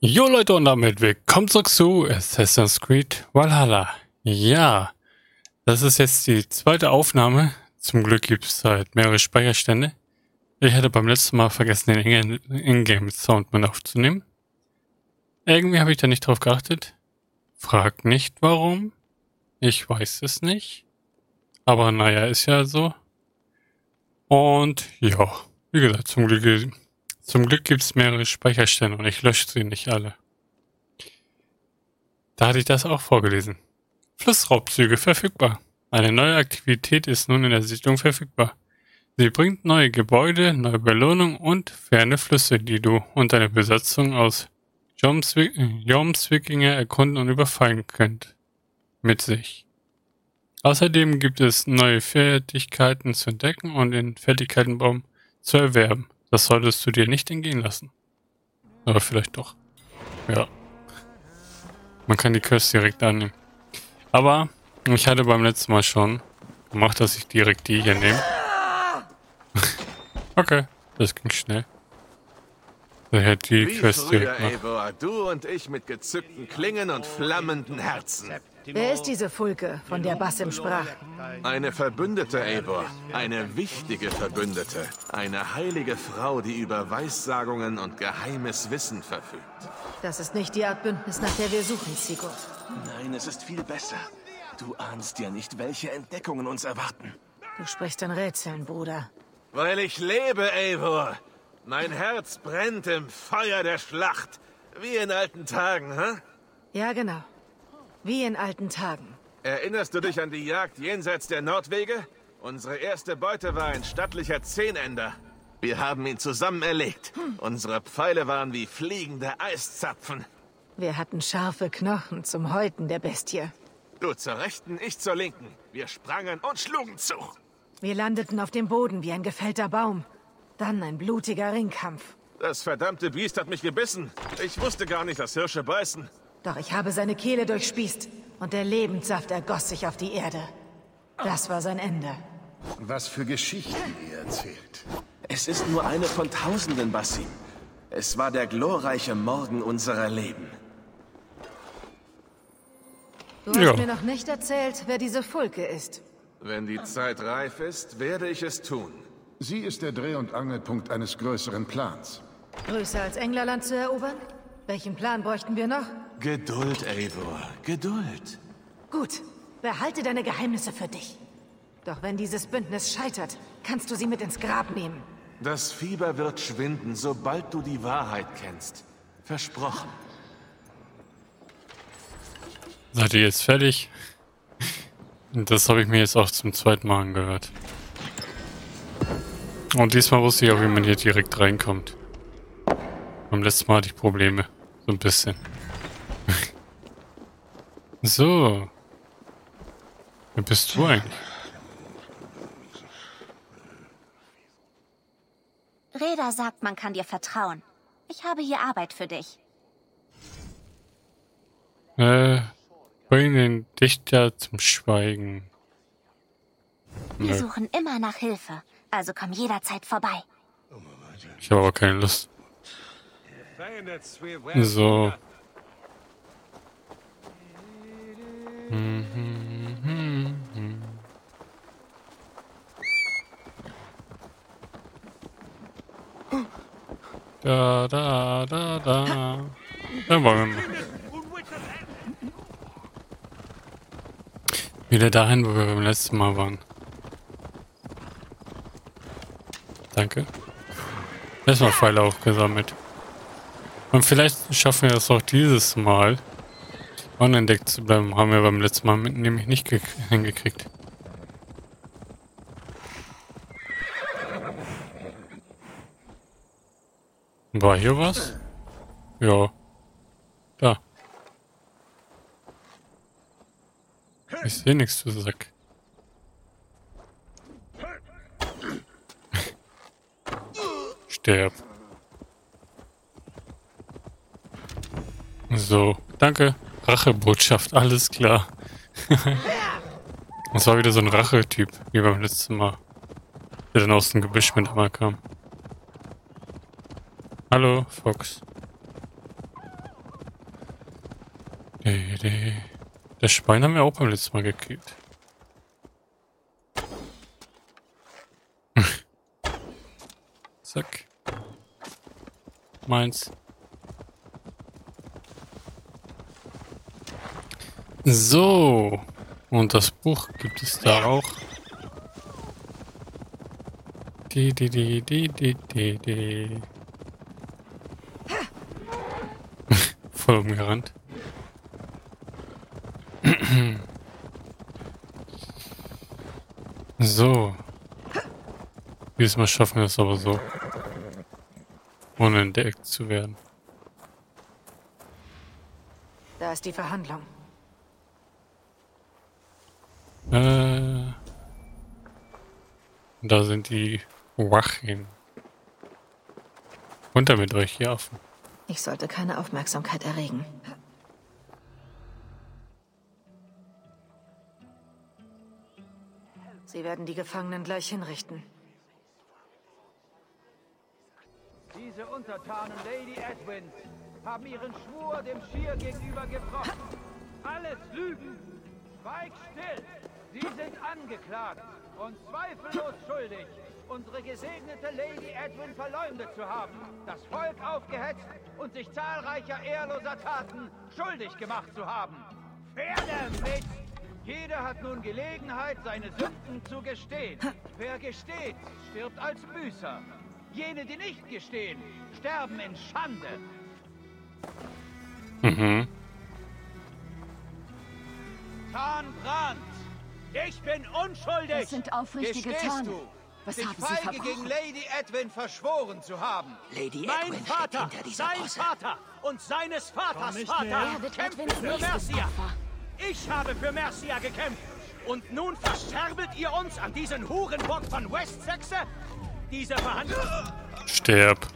Jo Leute, und damit willkommen zurück zu Assassin's Creed Valhalla. Ja, das ist jetzt die zweite Aufnahme. Zum Glück gibt es halt mehrere Speicherstände. Ich hatte beim letzten Mal vergessen, den Ingame-Sound mit aufzunehmen. Irgendwie habe ich da nicht drauf geachtet. Fragt nicht warum. Ich weiß es nicht. Aber naja, ist ja so. Und ja, wie gesagt, Zum Glück gibt es mehrere Speicherstände und ich lösche sie nicht alle. Da hatte ich das auch vorgelesen. Flussraubzüge verfügbar. Eine neue Aktivität ist nun in der Siedlung verfügbar. Sie bringt neue Gebäude, neue Belohnungen und ferne Flüsse, die du und deine Besatzung aus Jomsvikinger erkunden und überfallen könnt. Mit sich. Außerdem gibt es neue Fertigkeiten zu entdecken und den Fertigkeitenbaum zu erwerben. Das solltest du dir nicht entgehen lassen. Aber vielleicht doch. Ja. Man kann die Quest direkt annehmen. Aber ich hatte beim letzten Mal schon gemacht, dass ich direkt die hier nehme. Okay, das ging schnell. Da hätte die Quest direkt gemacht. Wie früher, Eivor, du und ich mit gezückten Klingen und flammenden Herzen. Wer ist diese Fulke, von der Basim sprach? Eine Verbündete, Eivor. Eine wichtige Verbündete. Eine heilige Frau, die über Weissagungen und geheimes Wissen verfügt. Das ist nicht die Art Bündnis, nach der wir suchen, Sigurd. Nein, es ist viel besser. Du ahnst ja nicht, welche Entdeckungen uns erwarten. Du sprichst in Rätseln, Bruder. Weil ich lebe, Eivor. Mein Herz brennt im Feuer der Schlacht. Wie in alten Tagen, hä? Ja, genau. Wie in alten Tagen. Erinnerst du dich an die Jagd jenseits der Nordwege? Unsere erste Beute war ein stattlicher Zehnender. Wir haben ihn zusammen erlegt. Unsere Pfeile waren wie fliegende Eiszapfen. Wir hatten scharfe Knochen zum Häuten der Bestie. Du zur Rechten, ich zur Linken. Wir sprangen und schlugen zu. Wir landeten auf dem Boden wie ein gefällter Baum. Dann ein blutiger Ringkampf. Das verdammte Biest hat mich gebissen. Ich wusste gar nicht, dass Hirsche beißen. Doch ich habe seine Kehle durchspießt und der Lebenssaft ergoss sich auf die Erde. Das war sein Ende. Was für Geschichten ihr erzählt. Es ist nur eine von Tausenden, Basim. Es war der glorreiche Morgen unserer Leben. Du hast mir noch nicht erzählt, wer diese Fulke ist. Wenn die Zeit reif ist, werde ich es tun. Sie ist der Dreh- und Angelpunkt eines größeren Plans. Größer als Englerland zu erobern? Welchen Plan bräuchten wir noch? Geduld, Eivor, Geduld. Gut, behalte deine Geheimnisse für dich. Doch wenn dieses Bündnis scheitert, kannst du sie mit ins Grab nehmen. Das Fieber wird schwinden, sobald du die Wahrheit kennst. Versprochen. Seid ihr jetzt fertig? Das habe ich mir jetzt auch zum zweiten Mal angehört. Und diesmal wusste ich auch, wie man hier direkt reinkommt. Beim letzten Mal hatte ich Probleme. So ein bisschen. So. Wer bist du eigentlich? Reda sagt, man kann dir vertrauen. Ich habe hier Arbeit für dich. Bring den Dichter zum Schweigen. Wir suchen immer nach Hilfe, also komm jederzeit vorbei. Ich habe aber keine Lust. So. Da. Dann wollen wir mal. Wieder dahin, wo wir beim letzten Mal waren. Danke. Erstmal Pfeile aufgesammelt. Und vielleicht schaffen wir das auch dieses Mal, unentdeckt zu bleiben. Haben wir beim letzten Mal nämlich nicht hingekriegt. War hier was? Ja. Da. Ich sehe nichts, du Sack. Sterb. So, danke. Rachebotschaft, alles klar. Das war wieder so ein Rache-Typ, wie beim letzten Mal. Der dann aus dem Gebüsch mit Hammer kam. Hallo, Fox. Nee. Das Schwein haben wir auch beim letzten Mal gekillt. Zack. Meins. So. Und das Buch gibt es da auch. Die. Voll umgerannt. So. Diesmal schaffen wir es aber so. Ohne entdeckt zu werden. Da ist die Verhandlung. Da sind die Wachin. Runter mit euch, ihr Affen. Ich sollte keine Aufmerksamkeit erregen. Sie werden die Gefangenen gleich hinrichten. Diese Untertanen Lady Edwins haben ihren Schwur dem Schier gegenüber gebrochen. Alles Lügen! Schweig still! Sie sind angeklagt und zweifellos schuldig, unsere gesegnete Lady Edwin verleumdet zu haben, das Volk aufgehetzt und sich zahlreicher ehrloser Taten schuldig gemacht zu haben. Pferde mit! Jeder hat nun Gelegenheit, seine Sünden zu gestehen. Wer gesteht, stirbt als Büßer. Jene, die nicht gestehen, sterben in Schande. Tarn Brandt! Ich bin unschuldig! Das sind aufrichtige Taten. Was haben Sie verbrochen? Gegen Lady Edwin verschworen zu haben. Lady Edwin mein Vater, hinter dieser sein Bosse. Vater und seines Vaters Vater kämpften für Mercia. Ich habe für Mercia gekämpft. Und nun verscherbelt ihr uns an diesen Hurenbock von Westsachsen? Diese Verhandlung... Sterb.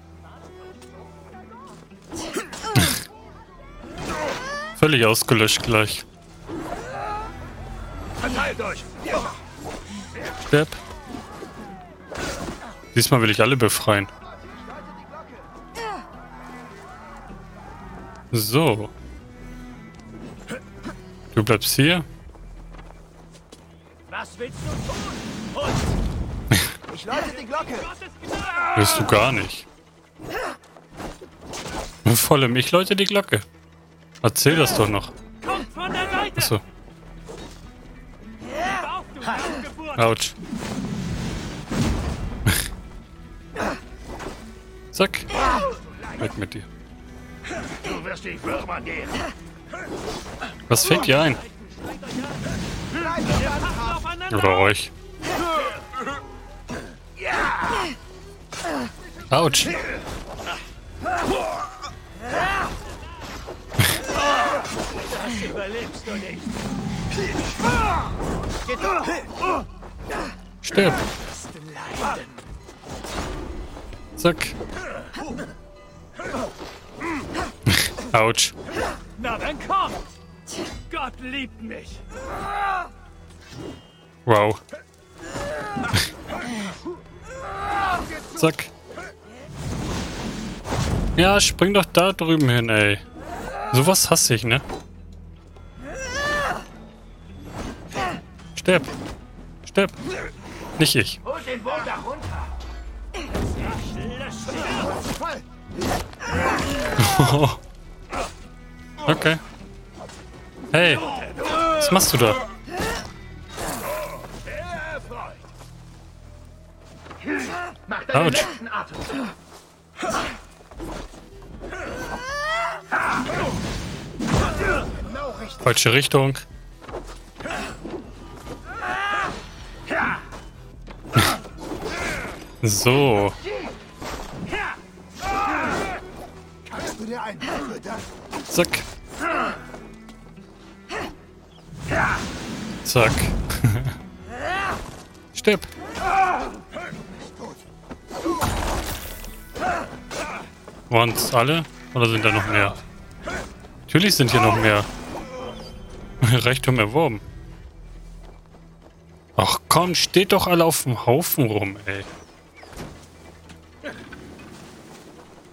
Völlig ausgelöscht gleich. Verteilt euch! Sterb. Diesmal will ich alle befreien. So. Du bleibst hier. Was willst du tun? Ich läute die Glocke. Willst du gar nicht. Vor allem, ich läute die Glocke. Erzähl das doch noch. Kommt von der Seite. Achso. Autsch. Zack. Weg mit dir. Du wirst dich würmern gehen. Was fällt dir ein? Oder euch. Autsch. Das überlebst du nicht. Stirb. Zack. Autsch. Na dann kommt. Gott liebt mich. Wow. Zack. Ja, spring doch da drüben hin, ey. Sowas hasse ich, ne? Stirb. Stirb. Nicht ich. Holt den Boden da runter. Okay. Hey. Was machst du da? Mach deinen letzten Atemzug. Falsche Richtung. So. Kannst du dir einpacken, oder? Zack. Zack. Stirb. Waren's alle? Oder sind da noch mehr? Natürlich sind hier noch mehr. Reichtum erworben. Ach komm, steht doch alle auf dem Haufen rum, ey.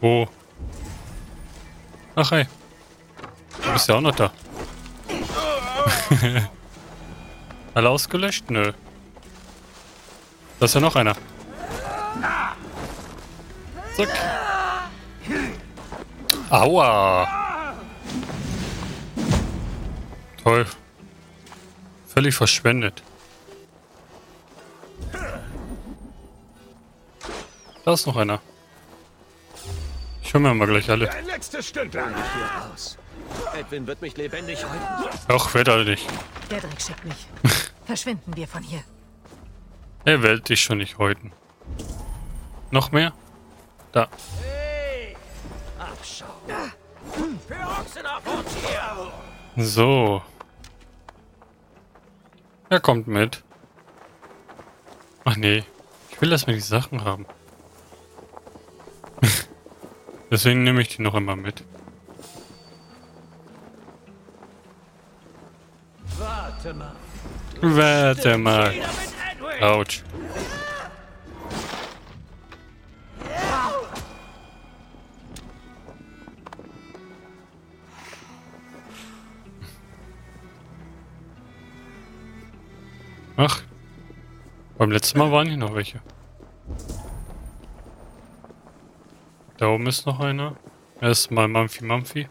Wo? Ach hey. Du bist ja auch noch da. Alle ausgelöscht? Nö. Da ist ja noch einer. Zack. Aua. Toll. Völlig verschwendet. Da ist noch einer. Ich hol mir mal gleich alle. Edwin wird mich lebendig halten. Ach, wird er nicht. Gedric schickt mich. Verschwinden wir von hier. Er will dich schon nicht häuten. Noch mehr? Da. Hey, Abschau. Für Ochsenfort hier. So. Er kommt mit. Ach nee. Ich will, dass wir die Sachen haben. Deswegen nehme ich die noch immer mit. Warte mal. Autsch. Ach. Beim letzten Mal waren hier noch welche. Da oben ist noch einer. Erstmal Mampfi.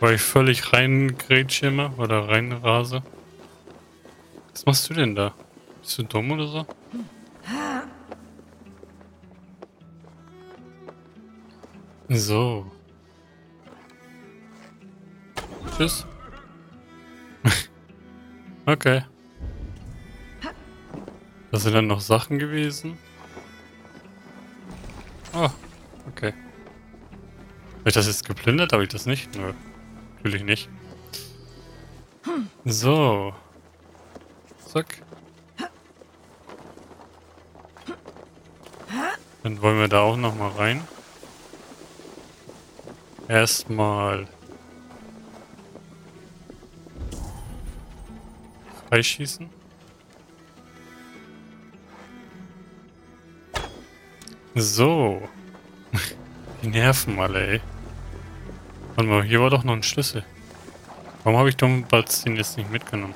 Weil ich völlig reingrätsche immer oder reinrase. Was machst du denn da? Bist du dumm oder so? So. Tschüss. Okay. Das sind dann noch Sachen gewesen. Oh, okay. Habe ich das jetzt geplündert? Habe ich das nicht? Nö. Natürlich nicht. So. Zack. Dann wollen wir da auch nochmal rein. Erstmal freischießen. So. Die nerven alle, ey. Warte mal, hier war doch noch ein Schlüssel. Warum habe ich den Basim jetzt nicht mitgenommen?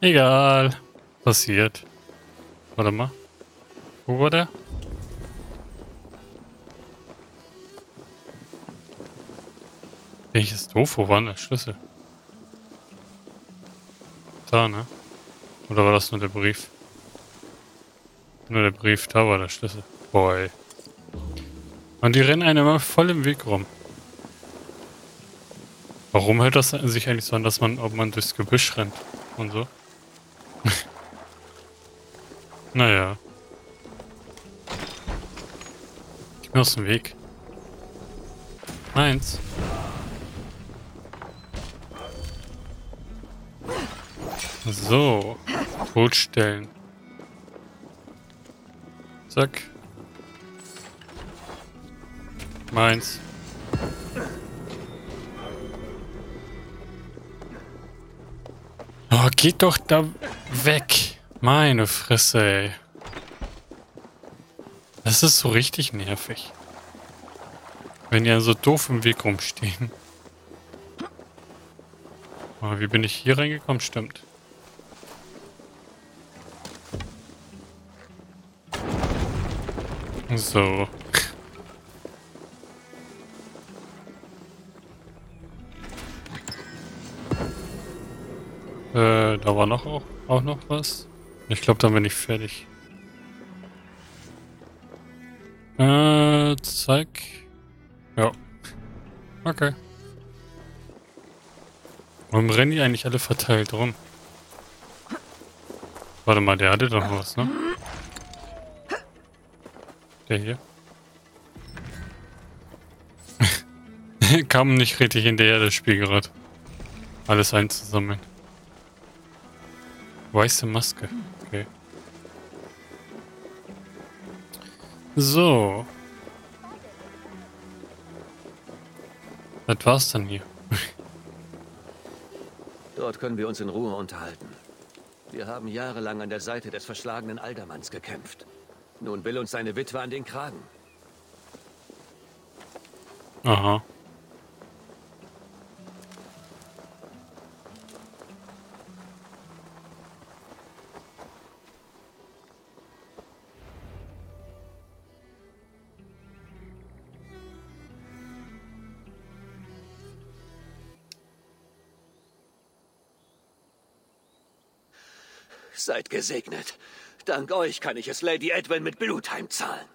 Egal. Passiert. Warte mal. Wo war der? Welches doof? Wo war denn der Schlüssel? Da, ne? Oder war das nur der Brief? Nur der Brief, da war der Schlüssel. Boah, ey. Und die rennen einem immer voll im Weg rum. Warum hört das sich eigentlich so an, dass man, ob man durchs Gebüsch rennt und so? Naja. Ich bin aus dem Weg. Eins. So. Totstellen. Zack. Meins. Oh, geht doch da weg. Meine Fresse, ey. Das ist so richtig nervig. Wenn die so doof im Weg rumstehen. Oh, wie bin ich hier reingekommen? Stimmt. So. Da war noch auch noch was. Ich glaube, dann bin ich fertig. Zeig. Ja. Okay. Warum rennen die eigentlich alle verteilt rum? Warte mal, der hatte doch noch was, ne? Der hier. Kam nicht richtig hinterher, das Spiel gerade. Alles einzusammeln. Weiße Maske. Okay. So. Das war's dann hier. Dort können wir uns in Ruhe unterhalten. Wir haben jahrelang an der Seite des verschlagenen Aldermanns gekämpft. Nun will uns seine Witwe an den Kragen. Aha. Seid gesegnet. Dank euch kann ich es Lady Edwin mit Blut heimzahlen.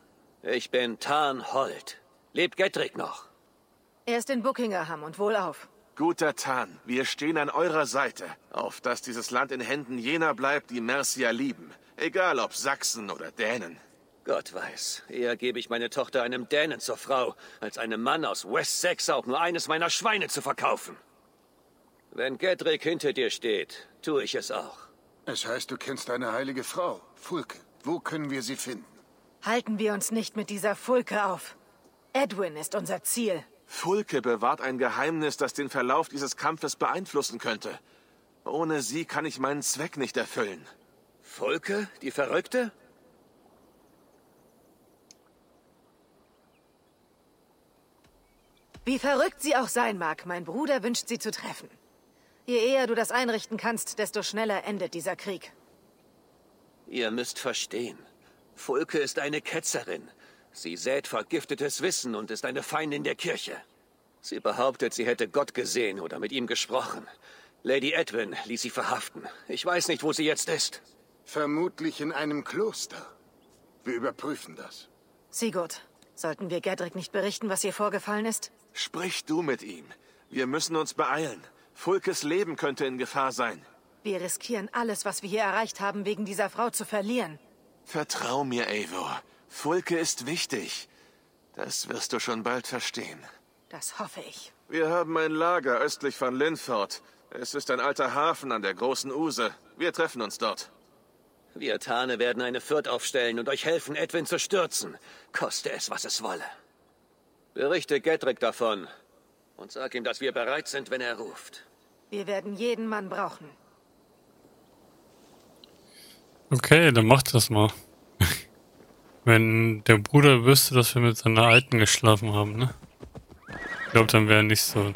Ich bin Tarn Holt. Lebt Gedric noch? Er ist in Buckingham und wohlauf. Guter Tarn, wir stehen an eurer Seite, auf dass dieses Land in Händen jener bleibt, die Mercia lieben. Egal ob Sachsen oder Dänen. Gott weiß, eher gebe ich meine Tochter einem Dänen zur Frau, als einem Mann aus Westsachsen auch nur eines meiner Schweine zu verkaufen. Wenn Gedric hinter dir steht, tue ich es auch. Es heißt, du kennst eine heilige Frau, Fulke. Wo können wir sie finden? Halten wir uns nicht mit dieser Fulke auf. Edwin ist unser Ziel. Fulke bewahrt ein Geheimnis, das den Verlauf dieses Kampfes beeinflussen könnte. Ohne sie kann ich meinen Zweck nicht erfüllen. Fulke? Die Verrückte? Wie verrückt sie auch sein mag, mein Bruder wünscht sie zu treffen. Je eher du das einrichten kannst, desto schneller endet dieser Krieg. Ihr müsst verstehen, Fulke ist eine Ketzerin. Sie sät vergiftetes Wissen und ist eine Feindin der Kirche. Sie behauptet, sie hätte Gott gesehen oder mit ihm gesprochen. Lady Edwin ließ sie verhaften. Ich weiß nicht, wo sie jetzt ist. Vermutlich in einem Kloster. Wir überprüfen das. Sigurd, sollten wir Gedric nicht berichten, was hier vorgefallen ist? Sprich du mit ihm. Wir müssen uns beeilen. Fulkes Leben könnte in Gefahr sein. Wir riskieren alles, was wir hier erreicht haben, wegen dieser Frau zu verlieren. Vertrau mir, Eivor. Fulke ist wichtig. Das wirst du schon bald verstehen. Das hoffe ich. Wir haben ein Lager östlich von Lindfort. Es ist ein alter Hafen an der großen Use. Wir treffen uns dort. Wir Tarne werden eine Fürth aufstellen und euch helfen, Edwin zu stürzen. Koste es, was es wolle. Berichte Gedric davon. Und sag ihm, dass wir bereit sind, wenn er ruft. Wir werden jeden Mann brauchen. Okay, dann macht das mal. Wenn der Bruder wüsste, dass wir mit seiner Alten geschlafen haben, ne? Ich glaube, dann wäre er nicht so.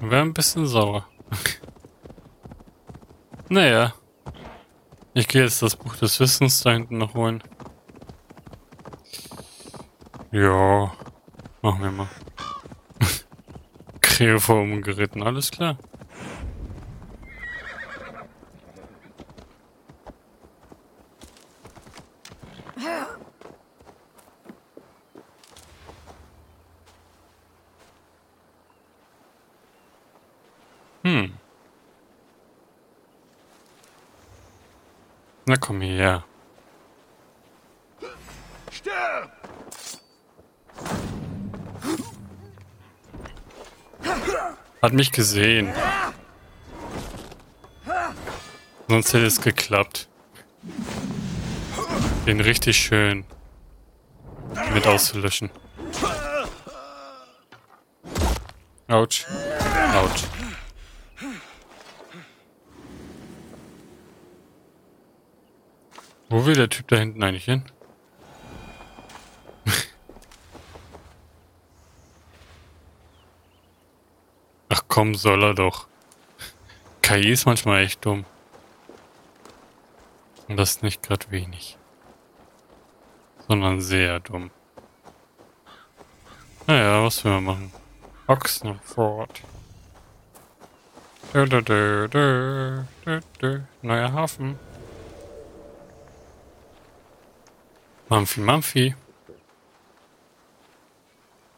Wäre ein bisschen sauer. Naja. Ich gehe jetzt das Buch des Wissens da hinten noch holen. Ja. Machen wir mal. Kreoform geritten, alles klar. Na komm her. Stirb! Hat mich gesehen. Sonst hätte es geklappt. Den richtig schön mit auszulöschen. Autsch. Autsch. Wo will der Typ da hinten eigentlich hin? Ach komm, soll er doch. KI ist manchmal echt dumm. Und das nicht gerade wenig. Sondern sehr dumm. Naja, was will man machen? Ochsenfort. Neuer Hafen. Mampfi, Mampfi.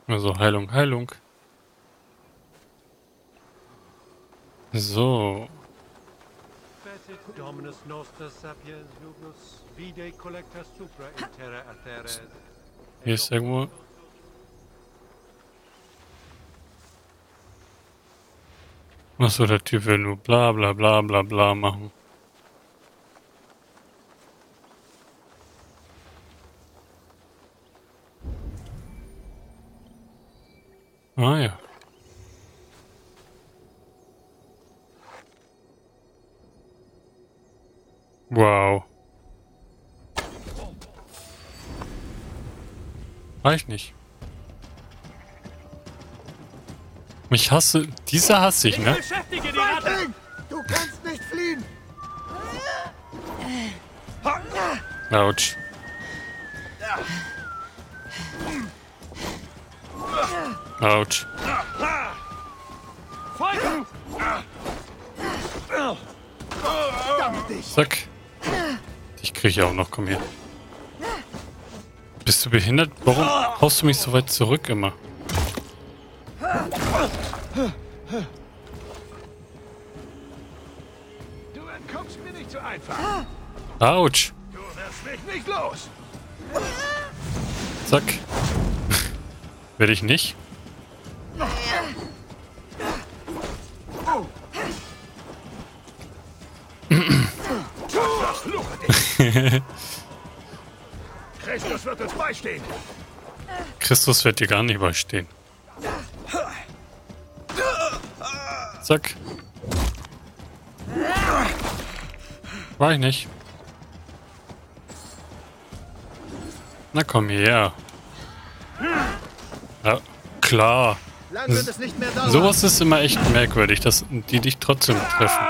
Also Heilung, Heilung. So. Hier ist irgendwo. Achso, der Typ will nur bla bla bla bla bla machen. Ah ja. Wow. Reicht nicht. Ich hasse... Dieser hasse ich, ne? Du kannst nicht fliehen! Autsch. Autsch. Zack. Ich kriege ja auch noch, komm her. Bist du behindert? Warum haust du mich so weit zurück immer? Du entkommst mir nicht so einfach. Autsch. Du wirst mich nicht los. Zack. Werde ich nicht. Christus wird uns beistehen. Christus wird dir gar nicht beistehen. Zack. War ich nicht. Na komm her. Ja, klar. Sowas ist immer echt merkwürdig, dass die dich trotzdem treffen.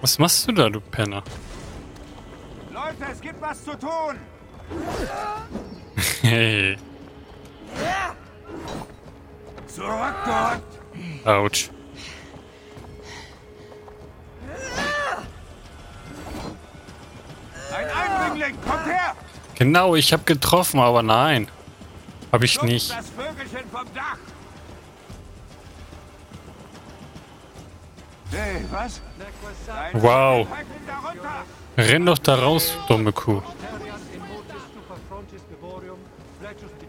Was machst du da, du Penner? Leute, es gibt was zu tun! Hey. Zurückgehockt! Autsch. Ein Eindringling, kommt her! Genau, ich hab getroffen, aber nein. Hab ich nicht. Das Vögelchen vom Dach! Hey, was? Wow. Renn doch da raus, dumme Kuh.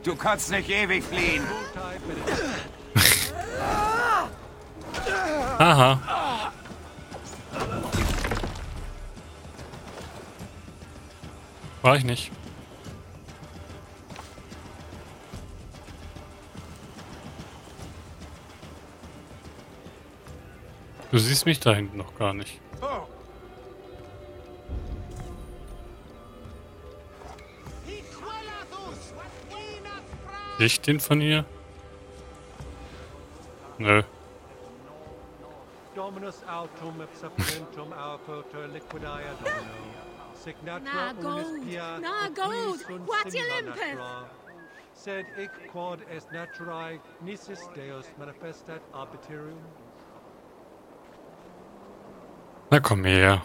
Du kannst nicht ewig fliehen. Aha. War ich nicht. Du siehst mich da hinten noch gar nicht. Sehe ich den von hier? Nö. Na komm her.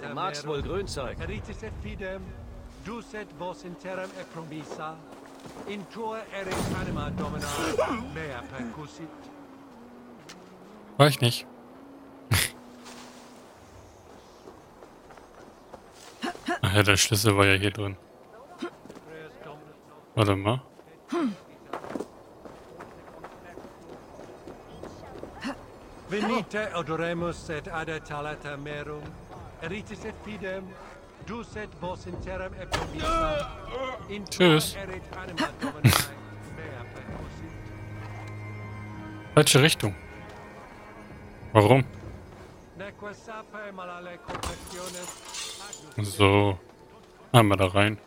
Du magst wohl Grünzeug. War ich nicht. Ach ja, der Schlüssel war ja hier drin. Warte mal. Venite adoremus et ada talata merum, eritis et fidem, duset vos in terram et promissa, in tschüss. Falsche Richtung. Warum? So. Einmal da rein.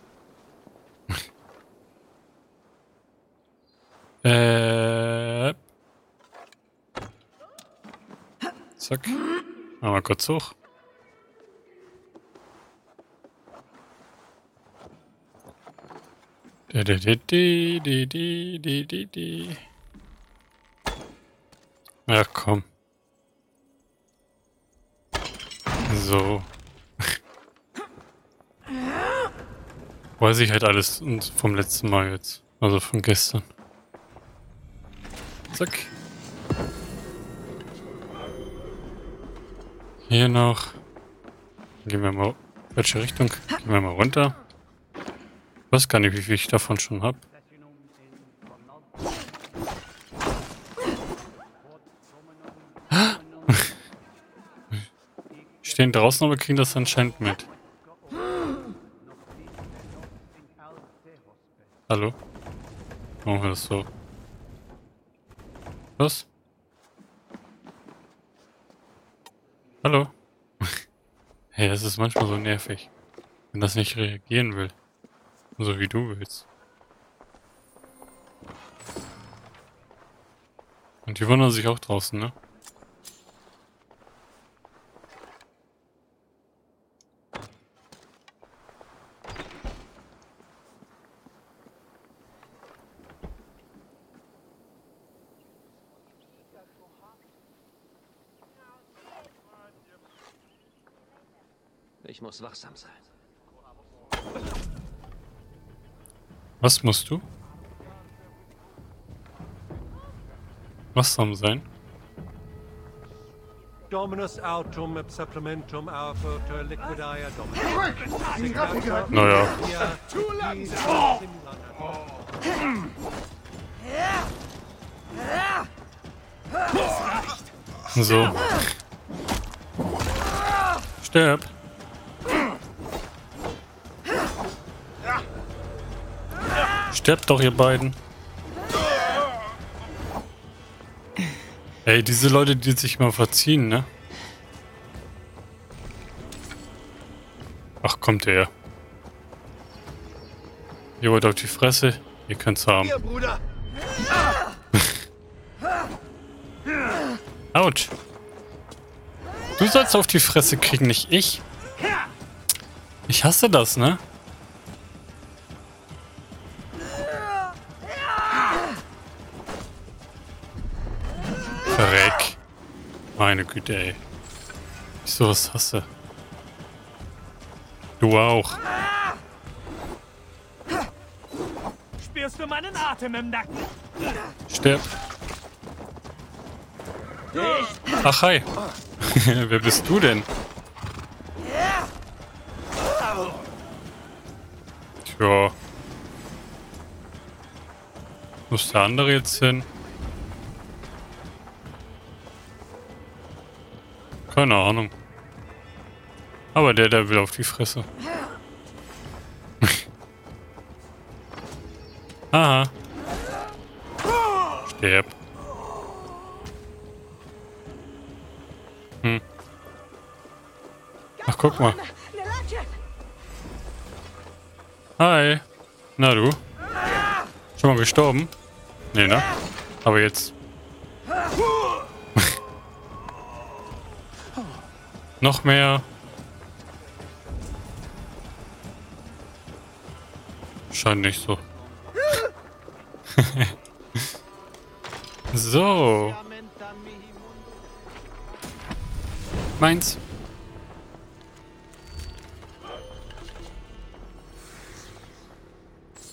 Zack. Einmal kurz hoch. Ja, komm. So. Weiß ich halt alles vom letzten Mal jetzt. Also von gestern. Zack. Hier noch. Gehen wir mal. Welche Richtung? Gehen wir mal runter. Ich weiß gar nicht, wie viel ich davon schon habe. Stehen draußen, aber kriegen das anscheinend mit. Hallo? Machen wir das so. Was? Hallo? Hey, das ist manchmal so nervig, wenn das nicht reagieren will. So wie du willst. Und die wundern sich auch draußen, ne? Ich muss wachsam sein. Was musst du? Wachsam sein? Dominus autum et supplementum alpha liquidae dominus. Naja. So. Stirb. Sterbt doch, ihr beiden. Ey, diese Leute, die sich mal verziehen, ne? Ach, kommt her. Ihr wollt auf die Fresse? Ihr könnt's haben. Hier, Bruder. Autsch. Du sollst auf die Fresse kriegen, nicht ich. Ich hasse das, ne? Meine Güte, ey. Ich sowas hasse. Du auch. Spürst du meinen Atem im Nacken? Stirb. Ach, hi. Wer bist du denn? Tja. Wo ist der andere jetzt hin? Keine Ahnung. Aber der will auf die Fresse. Aha. Sterb. Hm. Ach, guck mal. Hi. Na du? Schon mal gestorben? Nee, ne? Aber jetzt... Noch mehr. Scheint nicht so. So. Meins.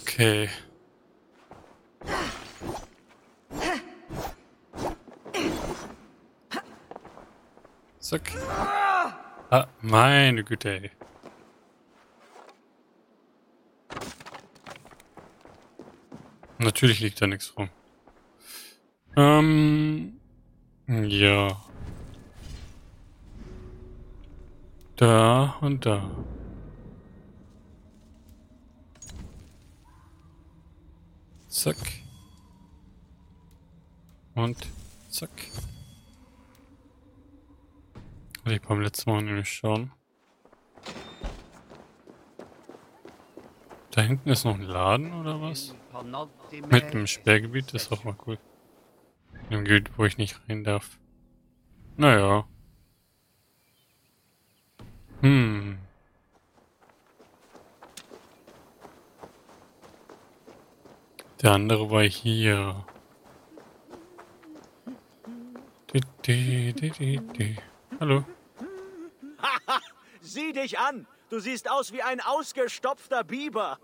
Okay. Zack. Ah, meine Güte, ey. Natürlich liegt da nichts rum. Ja. Da und da. Zack. Und zack. Ich beim letzten Mal nämlich schauen. Da hinten ist noch ein Laden oder was? Mit dem Sperrgebiet, das ist auch mal cool. In dem Gebiet, wo ich nicht rein darf. Naja. Hm. Der andere war hier. Hallo. Sieh dich an! Du siehst aus wie ein ausgestopfter Biber.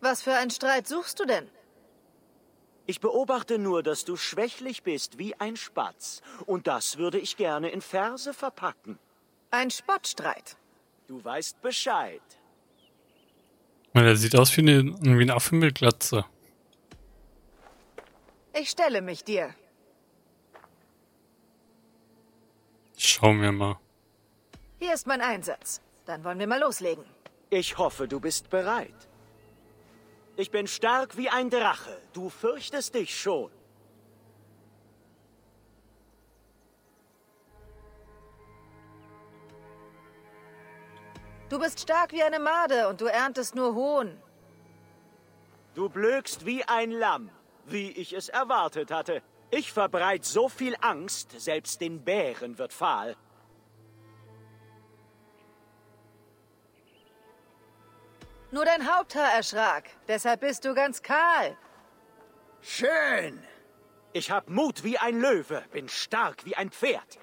Was für einen Streit suchst du denn? Ich beobachte nur, dass du schwächlich bist wie ein Spatz. Und das würde ich gerne in Verse verpacken. Ein Spottstreit. Du weißt Bescheid. Man, der sieht aus wie ein Affe mit Glatze. Ich stelle mich dir. Schauen wir mal. Hier ist mein Einsatz. Dann wollen wir mal loslegen. Ich hoffe, du bist bereit. Ich bin stark wie ein Drache. Du fürchtest dich schon. Du bist stark wie eine Made und du erntest nur Hohn. Du blökst wie ein Lamm, wie ich es erwartet hatte. Ich verbreite so viel Angst, selbst den Bären wird fahl. Nur dein Haupthaar erschrak, deshalb bist du ganz kahl. Schön! Ich hab Mut wie ein Löwe, bin stark wie ein Pferd.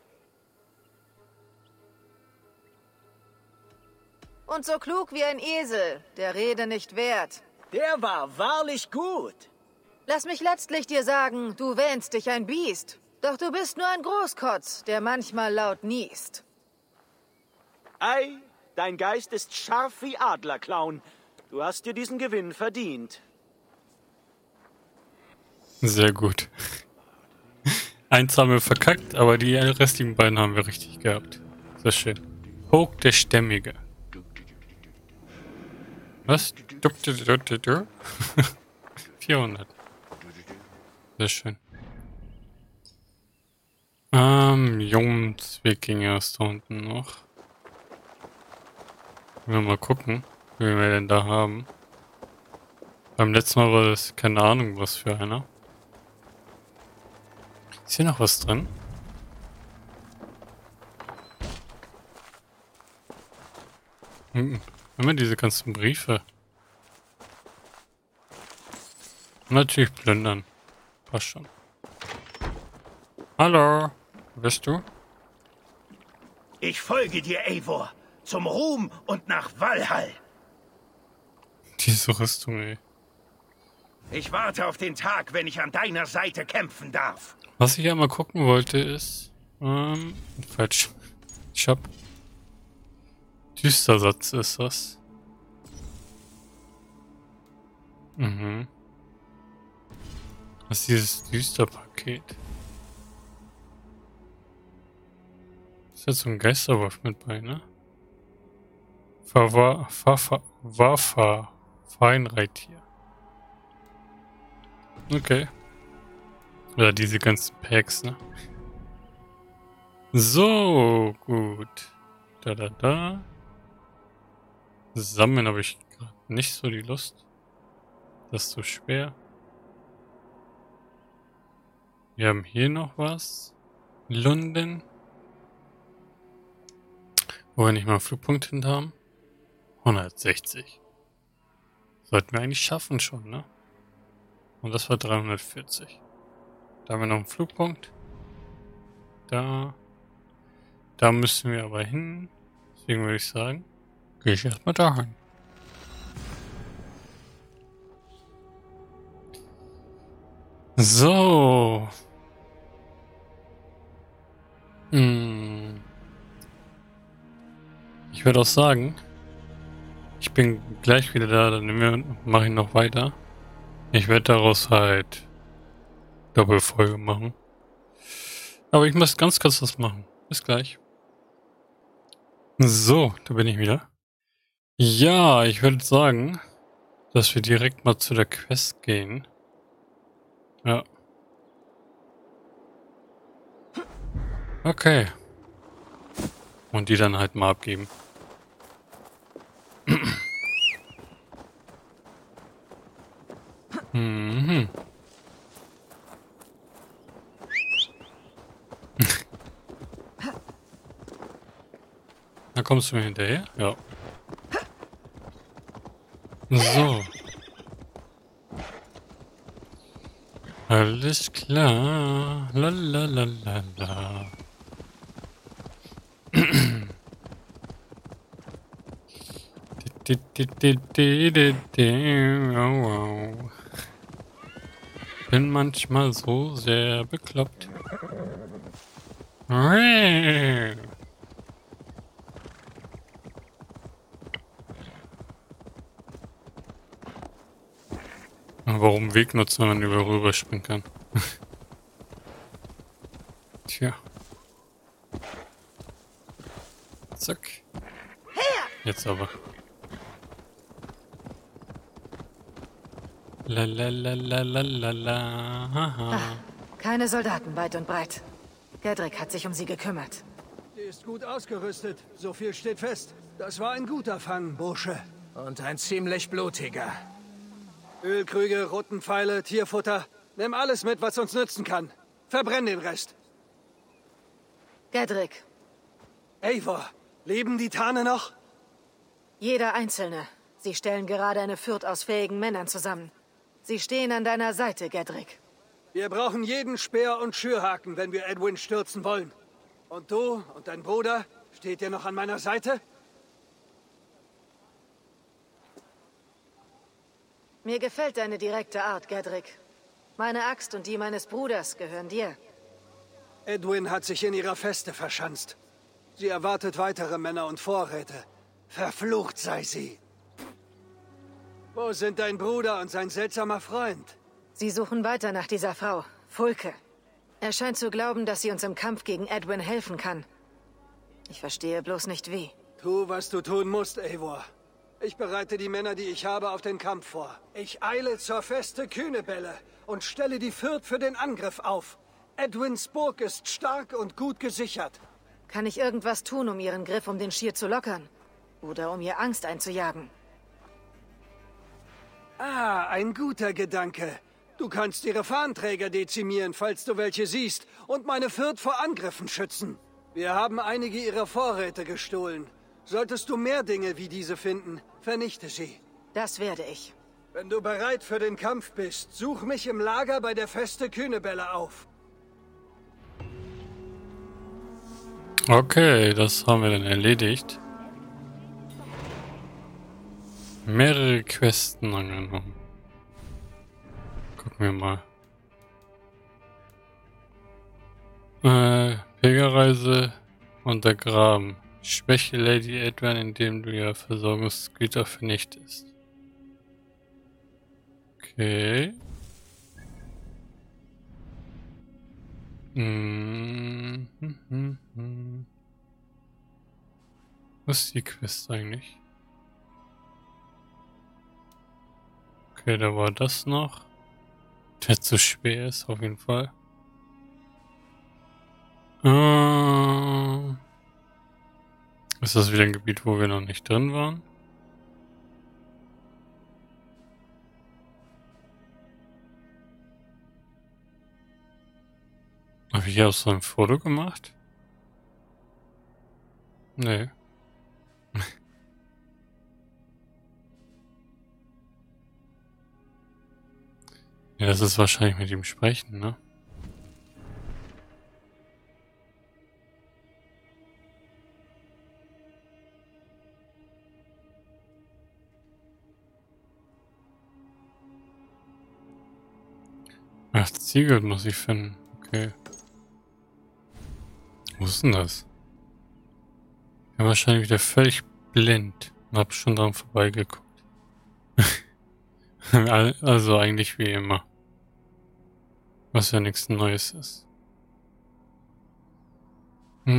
Und so klug wie ein Esel, der Rede nicht wert. Der war wahrlich gut. Lass mich letztlich dir sagen, du wähnst dich ein Biest. Doch du bist nur ein Großkotz, der manchmal laut niest. Ei, dein Geist ist scharf wie Adlerklauen. Du hast dir diesen Gewinn verdient. Sehr gut. Eins haben wir verkackt, aber die restlichen beiden haben wir richtig gehabt. Sehr schön. Hoch der Stämmige. Was? 400. Sehr schön. Jomsvikinger ist da unten noch. Wir mal gucken, wie wir denn da haben. Beim letzten Mal war das keine Ahnung was für einer. Ist hier noch was drin? Immer diese ganzen Briefe. Natürlich plündern. Passt schon. Hallo, wer bist du? Ich folge dir, Eivor. Zum Ruhm und nach Valhalla. Diese Rüstung, ey. Ich warte auf den Tag, wenn ich an deiner Seite kämpfen darf. Was ich ja mal gucken wollte ist... falsch. Ich hab... Düstersatz ist das. Mhm. Was ist dieses Düsterpaket? Ist jetzt so ein Geisterwolf mit bei, ne? Feinreittier. Okay. Oder diese ganzen Packs, ne? So, gut. Da. Sammeln habe ich gerade nicht so die Lust. Das ist so schwer. Wir haben hier noch was. London. Wo wir nicht mal einen Flugpunkt hin haben. 160. Sollten wir eigentlich schaffen schon, ne? Und das war 340. Da haben wir noch einen Flugpunkt. Da müssen wir aber hin. Deswegen würde ich sagen, gehe ich erstmal da hin. So. Ich würde auch sagen, ich bin gleich wieder da, dann mache ich noch weiter. Ich werde daraus halt Doppelfolge machen. Aber ich muss ganz kurz was machen. Bis gleich. So, da bin ich wieder. Ja, ich würde sagen, dass wir direkt mal zu der Quest gehen. Ja. Okay. Und die dann halt mal abgeben. Mhm. Da kommst du mir hinterher? Ja. So. Alles klar. La la la la la. Bin manchmal so sehr bekloppt. Warum Weg nutzen, wenn man über rüber springen kann? Tja. Zack. Jetzt aber. La la la la la la la. Ach, keine Soldaten weit und breit. Gedric hat sich um sie gekümmert. Die ist gut ausgerüstet, so viel steht fest. Das war ein guter Fang, Bursche. Und ein ziemlich blutiger. Ölkrüge, Rottenpfeile, Tierfutter. Nimm alles mit, was uns nützen kann. Verbrenn den Rest. Gedric. Eivor, leben die Tarne noch? Jeder Einzelne. Sie stellen gerade eine Fürth aus fähigen Männern zusammen. Sie stehen an deiner Seite, Gedric. Wir brauchen jeden Speer und Schürhaken, wenn wir Edwin stürzen wollen. Und du und dein Bruder, steht ihr noch an meiner Seite? Mir gefällt deine direkte Art, Gedric. Meine Axt und die meines Bruders gehören dir. Edwin hat sich in ihrer Feste verschanzt. Sie erwartet weitere Männer und Vorräte. Verflucht sei sie. Wo sind dein Bruder und sein seltsamer Freund? Sie suchen weiter nach dieser Frau, Fulke. Er scheint zu glauben, dass sie uns im Kampf gegen Edwin helfen kann. Ich verstehe bloß nicht wie. Tu, was du tun musst, Eivor. Ich bereite die Männer, die ich habe, auf den Kampf vor. Ich eile zur Feste Kühnebelle und stelle die Fürth für den Angriff auf. Edwins Burg ist stark und gut gesichert. Kann ich irgendwas tun, um ihren Griff um den Schirr zu lockern? Oder um ihr Angst einzujagen? Ah, ein guter Gedanke. Du kannst ihre Fahnenträger dezimieren, falls du welche siehst, und meine Fürth vor Angriffen schützen. Wir haben einige ihrer Vorräte gestohlen. Solltest du mehr Dinge wie diese finden, vernichte sie. Das werde ich. Wenn du bereit für den Kampf bist, such mich im Lager bei der Feste Kühnebelle auf. Okay, das haben wir dann erledigt. Mehrere Questen angenommen. Gucken wir mal. Pilgerreise untergraben. Schwäche Lady Edwin, indem du ihr Versorgungsgüter vernichtest. Okay. Was ist die Quest eigentlich? Okay, da war das noch. Der zu schwer ist, auf jeden Fall. Ist das wieder ein Gebiet, wo wir noch nicht drin waren? Habe ich hier auch so ein Foto gemacht? Nee. Ja, das ist wahrscheinlich mit ihm sprechen, ne? Ach, Sigurd muss ich finden. Okay. Wo ist denn das? Ich bin wahrscheinlich wieder völlig blind und hab schon dran vorbeigeguckt. Also eigentlich wie immer. Was ja nichts Neues ist. Wo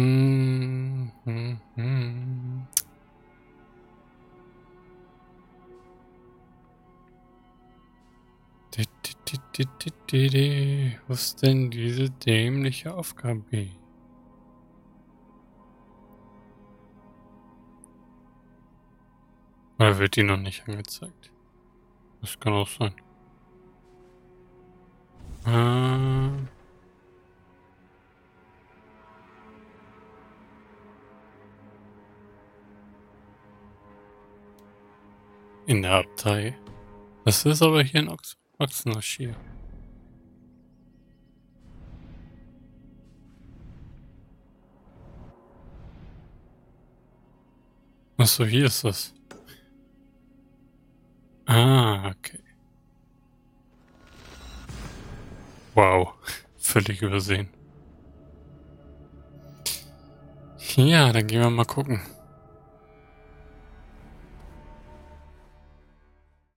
ist denn diese dämliche Aufgabe? Oder wird die noch nicht angezeigt? Das kann auch sein. In der Abtei. Das ist aber hier in Ochsenfort. Achso, hier ist das. Ah, okay. Wow, völlig übersehen. Ja, dann gehen wir mal gucken.